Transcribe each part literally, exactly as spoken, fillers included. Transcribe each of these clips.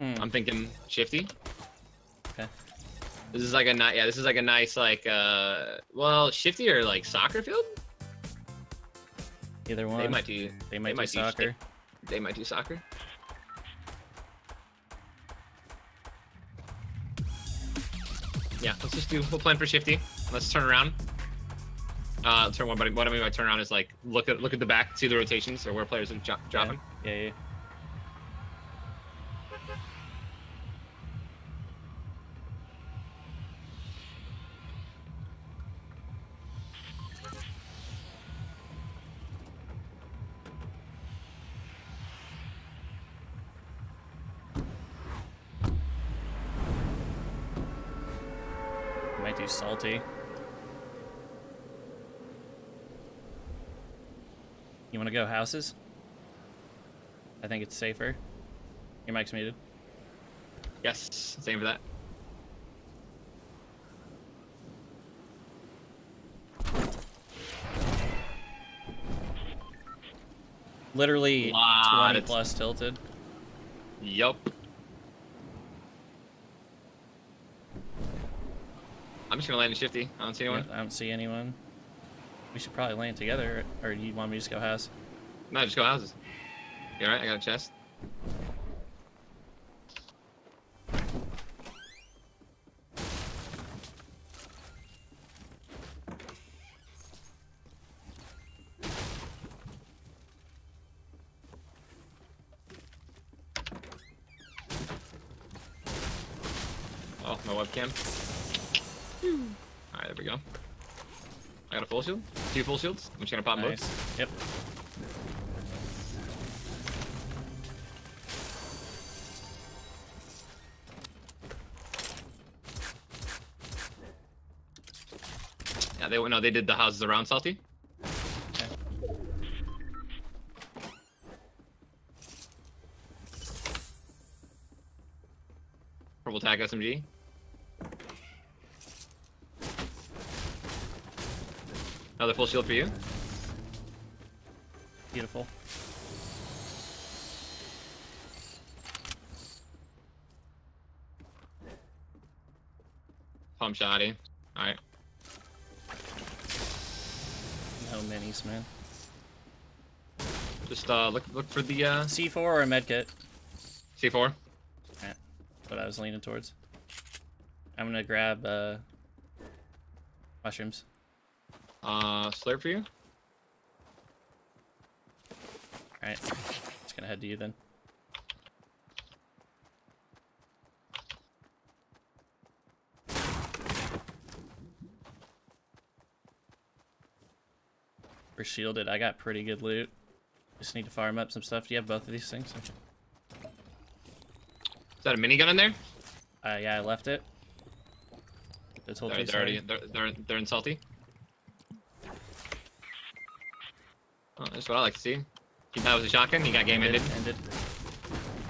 Mm. I'm thinking shifty. Okay. This is like a nice, yeah, this is like a nice, like, uh, well, shifty or like soccer field? Either one. They might do, they might, they do, might do soccer. They, they might do soccer. Yeah, let's just do, we'll plan for shifty. Let's turn around. Uh, turn one, but what I mean by turn around is like, look at look at the back, see the rotations or where players are jo dropping. Yeah, yeah, yeah. Might do salty. You want to go houses? I think it's safer. Your mic's muted. Yes, same for that. Literally lot. twenty plus tilted. Yup. I'm just gonna land in shifty. I don't see anyone. I don't see anyone. We should probably land together, or you want me to just go house? No, just go houses. You alright? I got a chest. Oh, my webcam. Alright, there we go. I got a full shield. Two full shields. I'm just gonna pop nice. both. Yep. Yeah, they no, they did the houses around salty. Okay. Purple tag S M G. Another full shield for you. Beautiful. Pump shotty. Alright. No minis, man. Just uh look look for the uh C four or a medkit. C four. Yeah. What I was leaning towards. I'm gonna grab uh mushrooms. Uh, slurp for you. Alright, just gonna head to you then. We're shielded. I got pretty good loot. Just need to farm up some stuff. Do you have both of these things? Okay. Is that a minigun in there? Uh, yeah, I left it. They're, they're, already, they're, they're, they're in salty. Oh, that's what I like to see. He thought it was a shotgun, he got game ended. ended.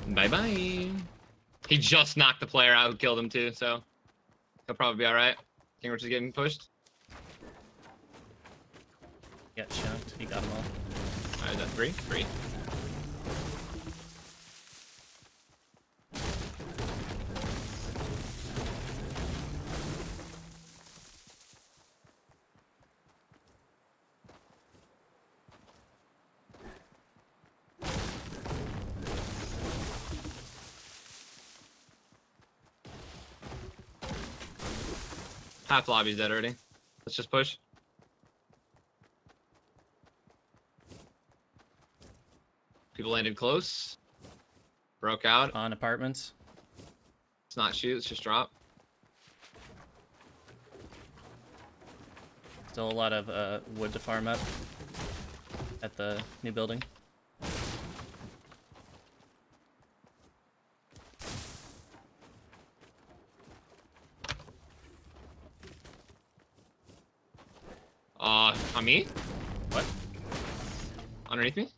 ended. Bye-bye. He just knocked the player out who killed him too, so he'll probably be alright. King Richard's getting pushed. He got chunked, he got him all. Alright, is that three? Three. Half lobby's dead already. Let's just push. People landed close. Broke out. On apartments. Let's not shoot, let's just drop. Still a lot of uh, wood to farm up at the new building. Uh, on me? What? Underneath me?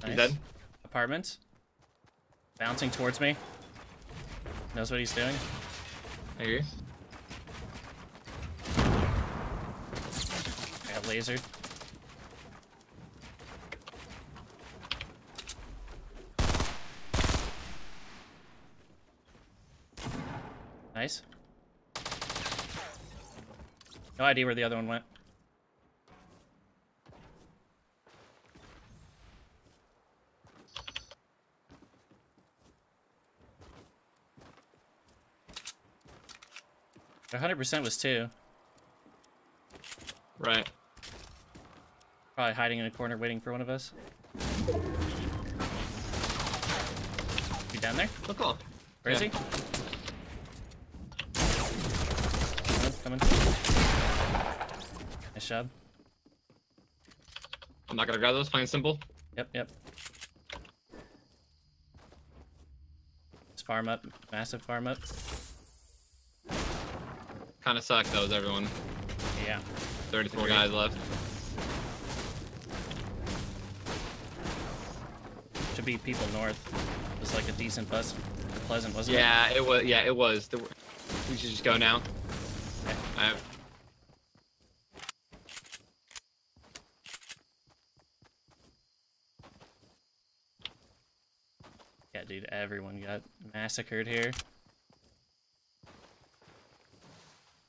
Nice. He's dead. Apartment. Bouncing towards me. Knows what he's doing. I hear you. I got lasered. Nice. No idea where the other one went. one hundred percent was two. Right. Probably hiding in a corner waiting for one of us. You down there? Look up. Where yeah. is he? Coming. Nice job. I'm not gonna grab those, plain and simple. Yep, yep. Let's farm up. Massive farm up. Kinda suck those, everyone. Yeah. thirty-four guys left. Should be people north. It was like a decent bus. Pleasant, wasn't it? Yeah, it was. Yeah, it was. The, we should just go now. Okay. I have... Yeah, dude, everyone got massacred here.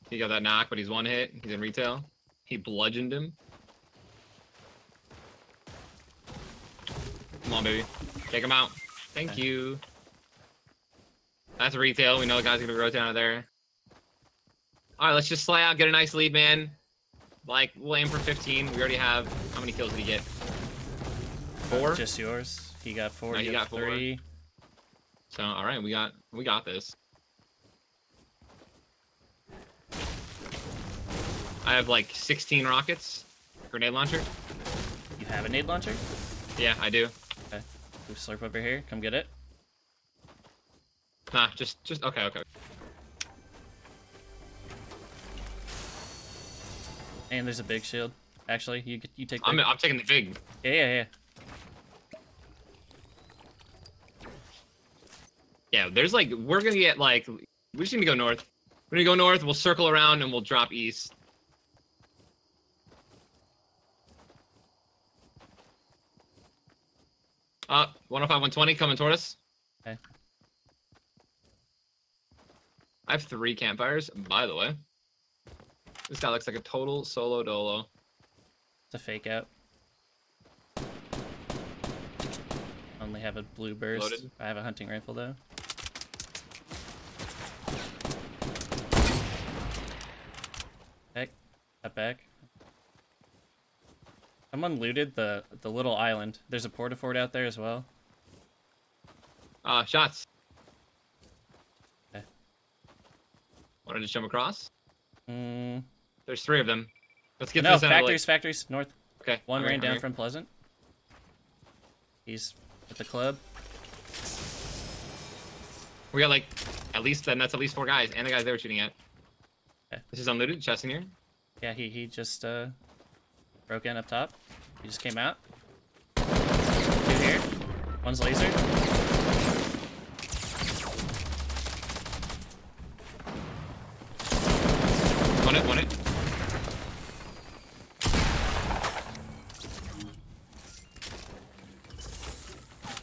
He got that knock, but he's one hit. He's in retail. He bludgeoned him. Come on, baby. Take him out. Thank okay. you. That's retail. We know the guy's going to be rotating out of there. All right, let's just slay out. Get a nice lead, man. Like, we'll aim for fifteen. We already have... How many kills did he get? Four? Uh, just yours. He got four. No, he got four. Three. So, all right. We got, we got this. I have like sixteen rockets, grenade launcher. You have a nade launcher? Yeah, I do. Okay. We slurp over here. Come get it. Nah, just, just okay, okay. And there's a big shield. Actually, you you take. I'm I'm taking the big. Yeah, yeah, yeah. Yeah, there's like we're gonna get like we just need to go north. We're gonna go north. We'll circle around and we'll drop east. Uh, one oh five, one twenty coming toward us. Okay. I have three campfires, by the way. This guy looks like a total solo dolo. It's a fake out. Only have a blue burst. Loaded. I have a hunting rifle, though. Heck, cut back. Someone looted the the little island. There's a porta fort out there as well. Uh, shots. Okay. Want to just jump across? Mm. There's three of them. Let's get no, this out of the lake. Factories, factories, north. Okay. One ran down from Pleasant. He's at the club. We got like at least then that's at least four guys and the guys they were shooting at. Okay. This is unlooted. Chest in here. Yeah, he he just uh. broke in up top. He just came out. Two here. One's laser. One it, one it.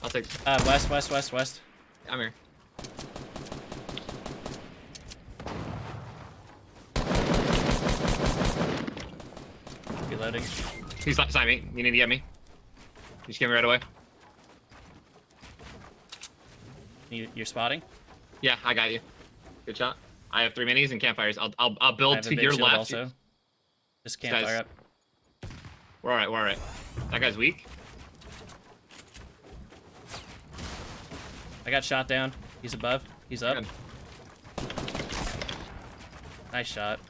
I'll take uh, west, west, west, west. I'm here. Loading. He's not beside me. You need to get me. You just get me right away. You, you're spotting? Yeah, I got you. Good shot. I have three minis and campfires. I'll I'll, I'll build to your left. Also. Just campfire up. We're all right. We're all right. That guy's weak. I got shot down. He's above. He's up. Good. Nice shot.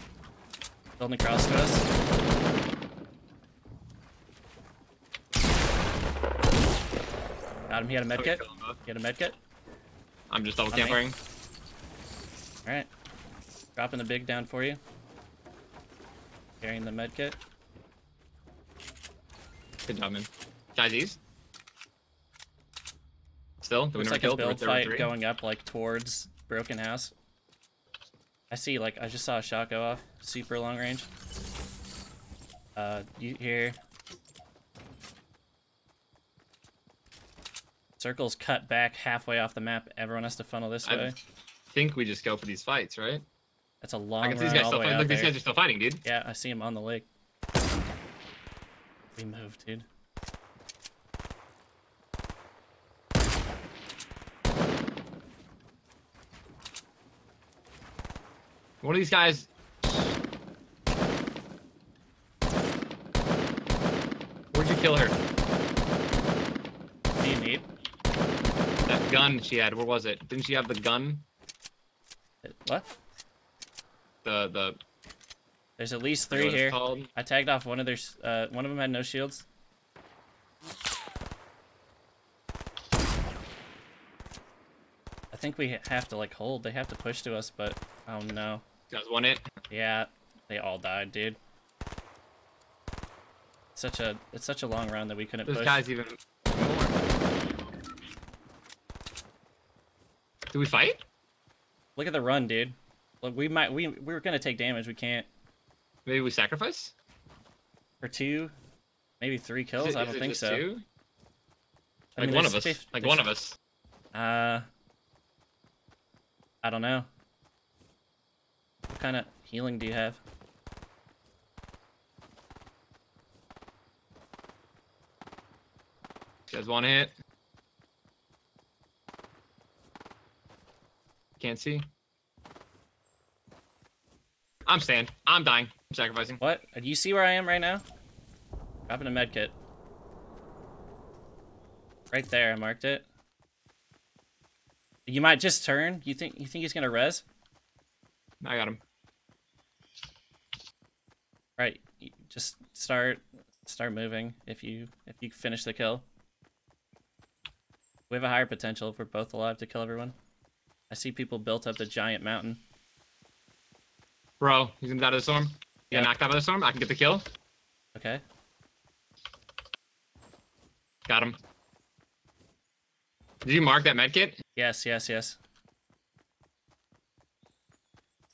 Building across to us. Got him. He had a medkit. He had a medkit. I'm just double campering. All right. Dropping the big down for you. Carrying the medkit. Good job, man. Guys east. Still? Looks like a build fight going up like towards Broken House. I see, like, I just saw a shot go off. Super long range. Uh, you here. Circle's cut back halfway off the map. Everyone has to funnel this way. think we just go for these fights, right? That's a long. I can see these guys still fighting. Look, these guys are still fighting, dude. Yeah, I see him on the lake. We move, dude. One of these guys. Where'd you kill her? Do you need? That gun she had. Where was it? Didn't she have the gun? What? The the. There's at least three here. Called. I tagged off one of their. Uh, one of them had no shields. I think we have to like hold. They have to push to us, but oh no. You guys won it. Yeah, they all died, dude. It's such a it's such a long round that we couldn't. Those push. Guys even. Do we fight? Look at the run, dude. Look, we might we we were gonna take damage. We can't. Maybe we sacrifice? For two, maybe three kills. Is it, I don't is it think just so. Two? Like I mean, one of us. fifty, like one of us. Uh. I don't know. What kind of healing do you have? You guys want hit? Can't see. I'm staying. I'm dying. I'm sacrificing. What? Do you see where I am right now? Dropping a med kit. Right there. I marked it. You might just turn. You think you think he's gonna res? I got him. Right. Just start start moving. If you if you finish the kill, we have a higher potential if we're both alive to kill everyone. I see people built up the giant mountain. Bro, he's gonna die to the storm. Yeah, knocked out by the storm. I can get the kill. Okay. Got him. Did you mark that medkit? Yes, yes, yes.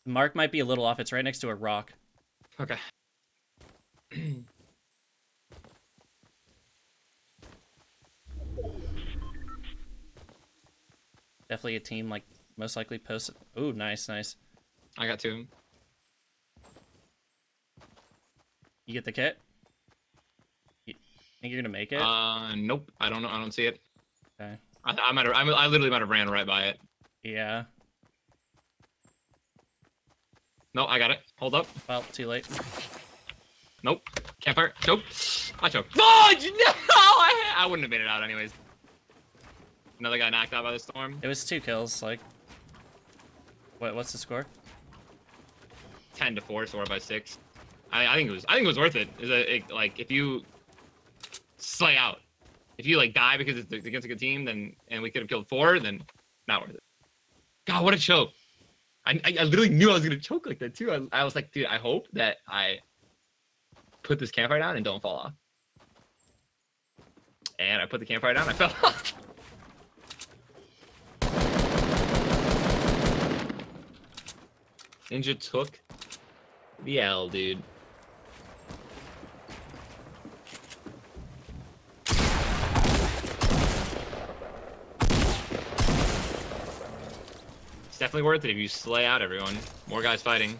Mark might be a little off. It's right next to a rock. Okay. Definitely a team like. Most likely post. Ooh, nice, nice. I got two. You get the kit? You think you're gonna make it? Uh, nope. I don't know. I don't see it. Okay. I, I might have. I, I literally might have ran right by it. Yeah. No, I got it. Hold up. Well, too late. Nope. Campfire. Nope. I choked. Oh, no! I, I wouldn't have made it out anyways. Another guy knocked out by the storm. It was two kills. Like. What? What's the score? Ten to four, four by six. I, I think it was. I think it was worth it. Is a it, like if you slay out, if you like die because it's against a good team, then and we could have killed four, then not worth it. God, what a choke! I I, I literally knew I was gonna choke like that too. I I was like, dude, I hope that I put this campfire down and don't fall off. And I put the campfire down. I fell off. Ninja took the L, dude. It's definitely worth it if you slay out everyone. More guys fighting.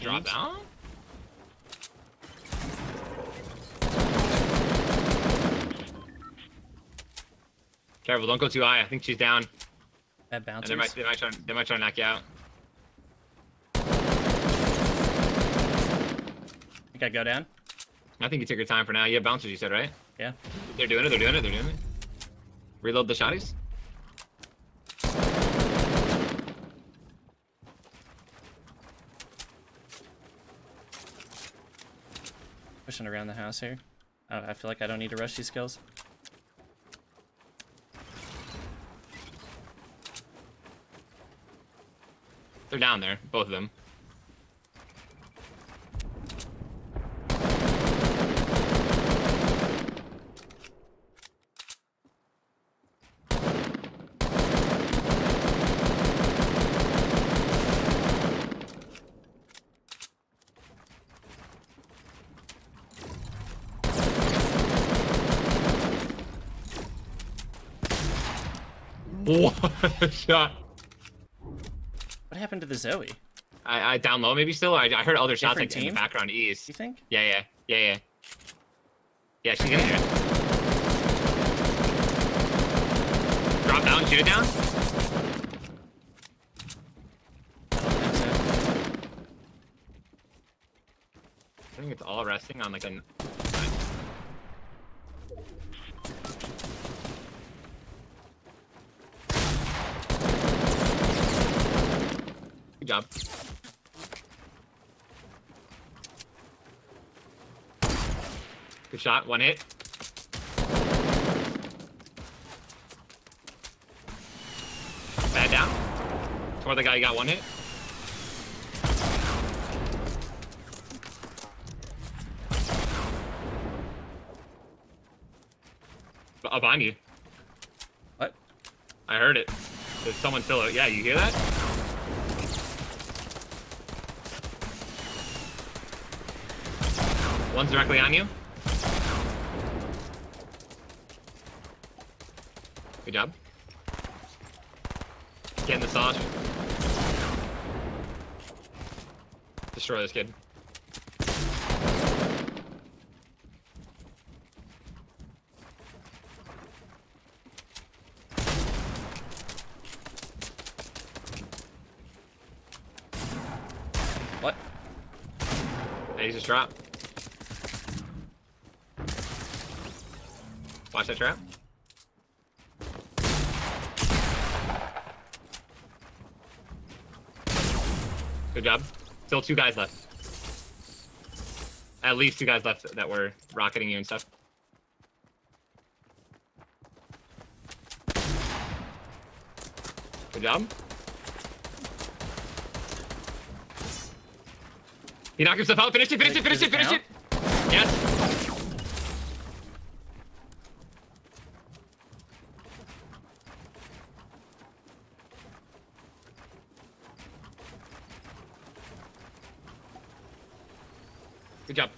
Drop down? Careful, don't go too high. I think she's down. That bounces. They might, they, might try, they might try to knock you out. Think I go down? I think you took your time for now. You have bouncers, you said, right? Yeah. They're doing it, they're doing it, they're doing it. Reload the shotties. Pushing around the house here. Oh, I feel like I don't need to rush these skills. They're down there, both of them. What shot? What happened to the Zoe? I, I down low maybe still. I, I heard other shots like in the background east. You think? Yeah, yeah, yeah, yeah. Yeah, she's gonna hear it. Drop down, shoot it down. I don't think so. I think it's all resting on like an. Good job. Good shot. One hit. Bad down. Toward the guy who got one hit. But up on you. What? I heard it. There's someone still out. Yeah, you hear that? One's directly on you. Good job. Get in the sauce. Destroy this kid. What? Hey, he's just dropped. Watch that trap. Good job. Still two guys left. At least two guys left that were rocketing you and stuff. Good job. He knocked himself out. Finish it, finish it, finish it, finish it. Yes. Good job.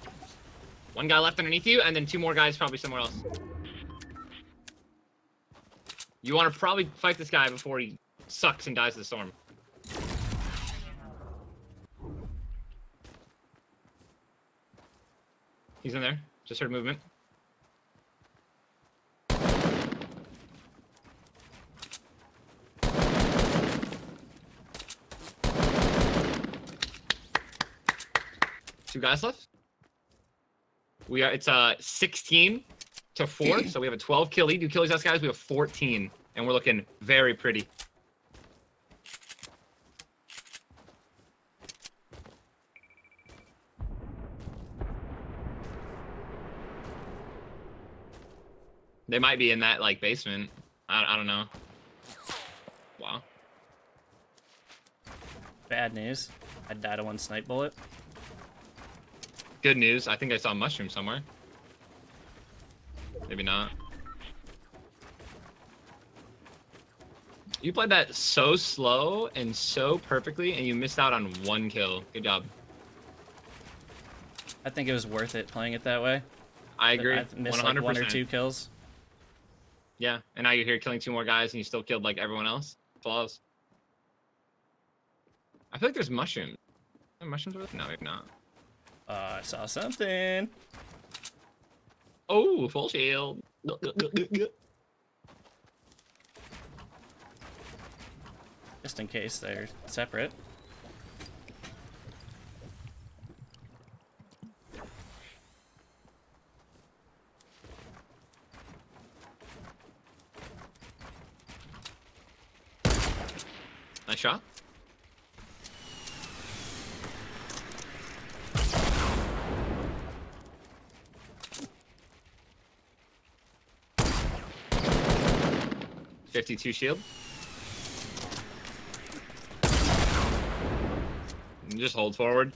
One guy left underneath you, and then two more guys probably somewhere else. You want to probably fight this guy before he sucks and dies to the storm. He's in there. Just heard movement. Two guys left. We are, it's uh sixteen to four, so we have a twelve kill lead. You kill these last guys, we have fourteen, and we're looking very pretty. They might be in that like basement. I, I don't know. Wow. Bad news. I died to one snipe bullet. Good news. I think I saw a mushroom somewhere. Maybe not. You played that so slow and so perfectly, and you missed out on one kill. Good job. I think it was worth it playing it that way. I agree. I missed like one or two kills. Yeah, and now you're here killing two more guys, and you still killed like everyone else. Flaws. I feel like there's mushrooms. Are there mushrooms over there? No, maybe not. Uh, I saw something. Oh, full shield. Just in case they're separate. Nice shot. fifty-two shield. and just hold forward.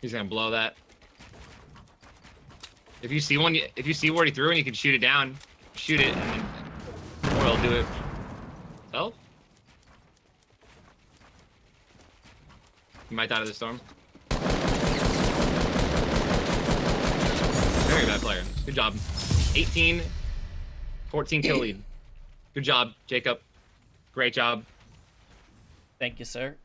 He's gonna blow that. If you see one, if you see where he threw it, you can shoot it down. Shoot it, and then or he'll do it. Oh. You might die to the storm. Very bad player. Good job. eighteen, fourteen kill lead. Good job, Jacob. Great job. Thank you, sir.